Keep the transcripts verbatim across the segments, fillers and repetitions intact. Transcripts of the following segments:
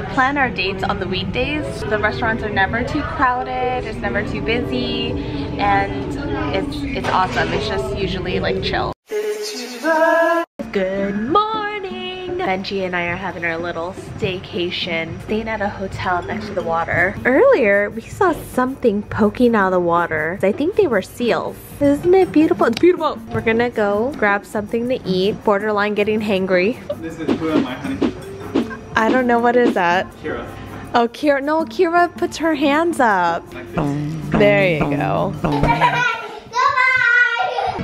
We plan our dates on the weekdays. The restaurants are never too crowded, it's never too busy, and it's it's awesome. It's just usually like chill. Good morning! Benji and I are having our little staycation, staying at a hotel next to the water. Earlier, we saw something poking out of the water. I think they were seals. Isn't it beautiful? It's beautiful! We're gonna go grab something to eat. Borderline getting hangry. This is food on my honey. I don't know, what is that? Kira. Oh, Kira. No, Kira puts her hands up. Like there you go. Goodbye!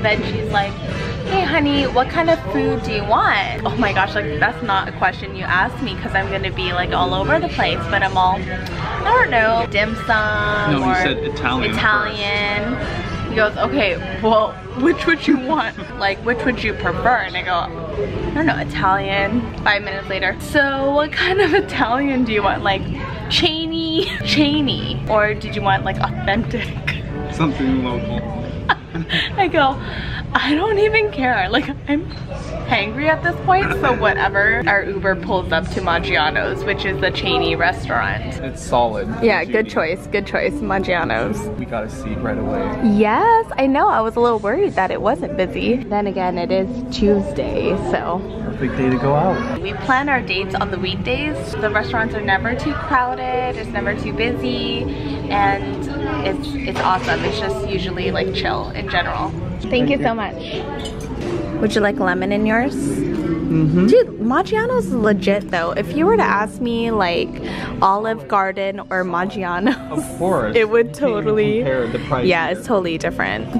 Benji's like, hey honey, what kind of food do you want? Oh my gosh, like that's not a question you asked me because I'm gonna be like all over the place, but I'm all, I don't know, dim sum. No, or you said Italian. Italian. First. He goes, okay, well, which would you want? Like, which would you prefer? And I go, I don't know, Italian. Five minutes later. So what kind of Italian do you want? Like Cheney, Cheney, or did you want like authentic? Something local. I go, I don't even care. Like I'm hangry at this point, so whatever. Our Uber pulls up to Maggiano's, which is the Cheney restaurant. It's solid. Yeah, good choice, good choice, Maggiano's. We got a seat right away. Yes, I know, I was a little worried that it wasn't busy. Then again, it is Tuesday, so. Perfect day to go out. We plan our dates on the weekdays. The restaurants are never too crowded, it's never too busy, and it's, it's awesome. It's just usually like chill in general. Thank, Thank you, you so much. Would you like lemon in yours? Mm-hmm. Dude, Maggiano's is legit though. If you were to ask me like Olive Garden or Maggiano's, of course, it would totally compare the price. Yeah, it's totally different.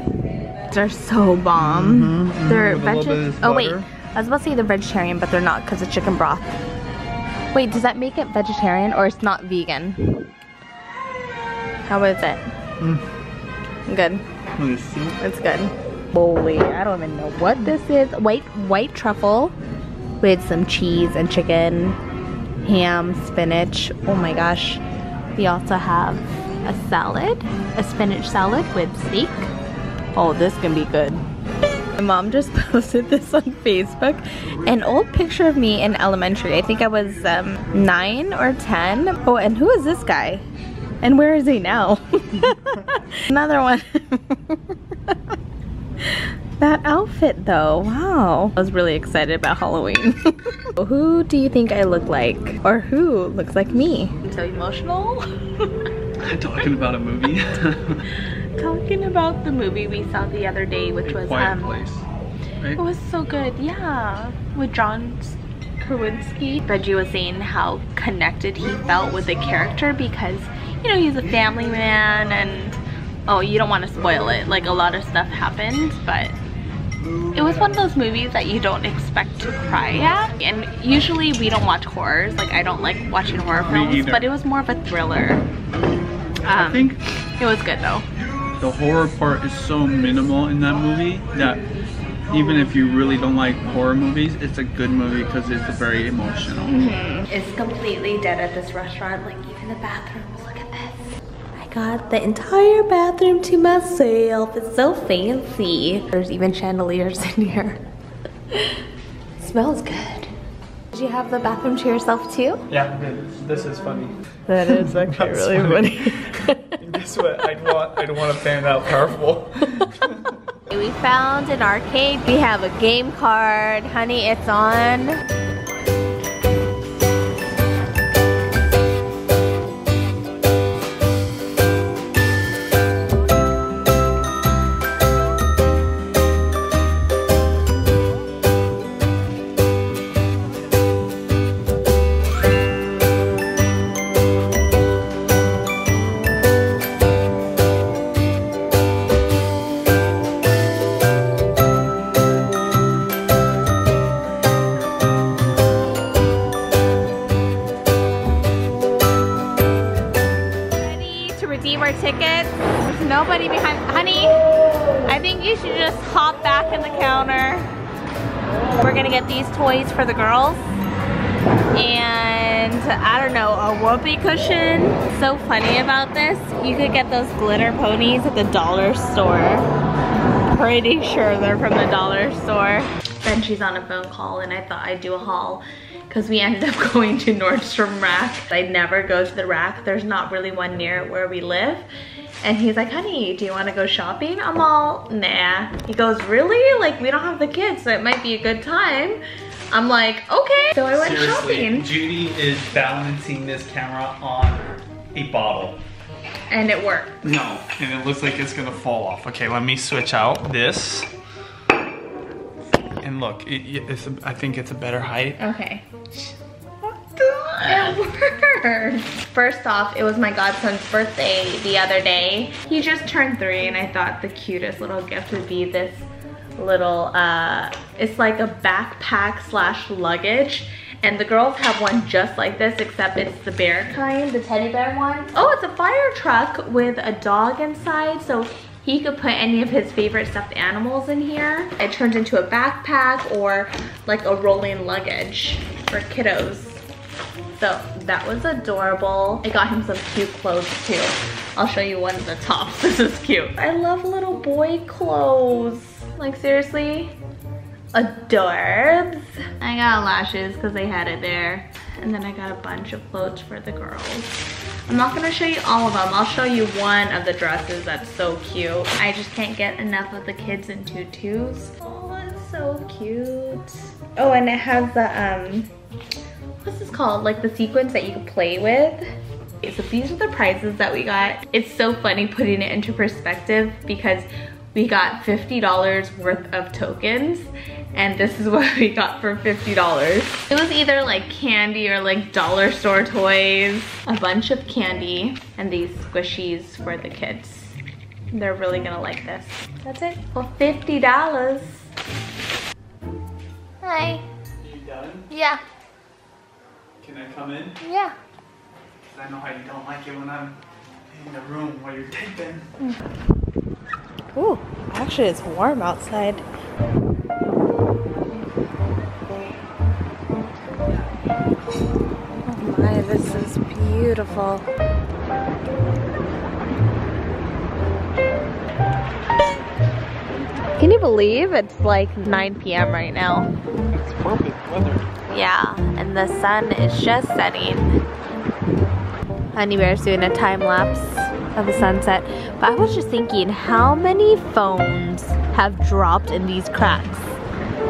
They're so bomb. Mm-hmm. They're vegetarian. Oh wait, I was about to say they're vegetarian, but they're not because of chicken broth. Wait, does that make it vegetarian or it's not vegan? How is it? Mm. Good. Let me see. It's good. Holy, I don't even know what this is. White white truffle with some cheese and chicken, ham, spinach. Oh my gosh. We also have a salad, a spinach salad with steak. Oh, this can be good. My mom just posted this on Facebook. An old picture of me in elementary. I think I was um, nine or ten. Oh, and who is this guy? And where is he now? Another one. That outfit though, wow. I was really excited about Halloween. Who do you think I look like? Or who looks like me? I'm so emotional. Talking about a movie. Talking about the movie we saw the other day, which was Quiet um, Place. Right? It was so good, yeah. With John Kowinski. Reggie was saying how connected he felt with the character because, you know, he's a family man and oh, you don't want to spoil it. Like a lot of stuff happened, but it was one of those movies that you don't expect to cry at. And usually we don't watch horrors. Like I don't like watching horror films, but it was more of a thriller. Um, I think it was good though. The horror part is so minimal in that movie that even if you really don't like horror movies, it's a good movie because it's very emotional. Mm-hmm. It's completely dead at this restaurant. Like even the bathrooms. Look at this. Got the entire bathroom to myself. It's so fancy. There's even chandeliers in here. Smells good. Did you have the bathroom to yourself too? Yeah, this is funny. That is actually really funny. funny. Guess what? I'd want, I'd want a fan that powerful. We found an arcade. We have a game card. Honey, it's on. Tickets. There's nobody behind. Honey, I think you should just hop back in the counter. We're gonna get these toys for the girls. And I don't know, a whoopee cushion. So funny about this, you could get those glitter ponies at the dollar store. Pretty sure they're from the dollar store. Benji's on a phone call and I thought I'd do a haul because we ended up going to Nordstrom Rack. I never go to the rack. There's not really one near where we live. And he's like, honey, do you want to go shopping? I'm all, nah. He goes, really? Like, we don't have the kids, so it might be a good time. I'm like, okay. So I went Seriously, shopping. Judy is balancing this camera on a bottle. And it worked. No, and it looks like it's gonna fall off. Okay, let me switch out this. And look, it, it's a, I think it's a better height. Okay. It worked. First off, it was my godson's birthday the other day. He just turned three and I thought the cutest little gift would be this little, uh, it's like a backpack slash luggage. And the girls have one just like this, except it's the bear kind, the teddy bear one. Oh, it's a fire truck with a dog inside, so he could put any of his favorite stuffed animals in here. It turns into a backpack or like a rolling luggage for kiddos. So that was adorable. I got him some cute clothes too. I'll show you one of the tops. This is cute. I love little boy clothes. Like seriously, adorbs. I got lashes because they had it there. And then I got a bunch of clothes for the girls. I'm not gonna show you all of them. I'll show you one of the dresses that's so cute. I just can't get enough of the kids in tutus. Oh, it's so cute. Oh, and it has the, um, what's this called? Like the sequins that you can play with. So these are the prizes that we got. It's so funny putting it into perspective because we got fifty dollars worth of tokens and this is what we got for fifty dollars. It was either like candy or like dollar store toys. A bunch of candy and these squishies for the kids. They're really gonna like this. That's it for fifty dollars. Hi. You done? Yeah. Can I come in? Yeah. I know how you don't like it when I'm in the room while you're taping. Mm. Ooh, actually it's warm outside. Oh my, this is beautiful. Can you believe it's like nine P M right now? It's perfect weather. Yeah, and the sun is just setting. Honey Bear's doing a time lapse of the sunset. But I was just thinking, how many phones have dropped in these cracks?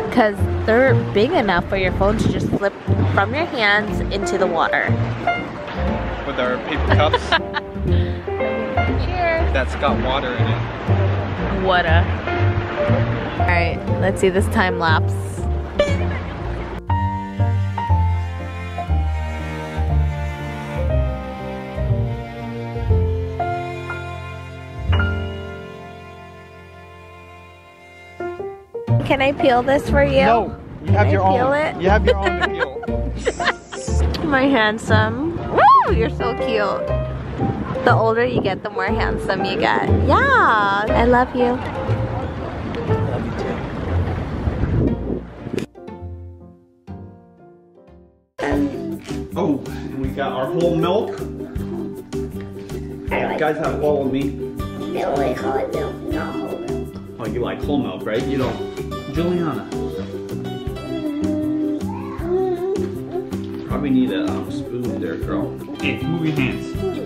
Because they're big enough for your phone to just slip from your hands into the water. With our paper cups. Cheers. That's got water in it. What a. Alright, let's see this time lapse. Can I peel this for you? No, you have Can your I own. Peel it? You have your own to peel. My handsome. Woo, you're so cute. The older you get, the more handsome you get. Yeah, I love you. I love you too. Oh, and we got our whole milk. I like you guys have all of me. No, I call it milk, not whole milk. Oh, you like whole milk, right? You don't. Juliana. Probably need a um, spoon there, girl. Hey, move your hands.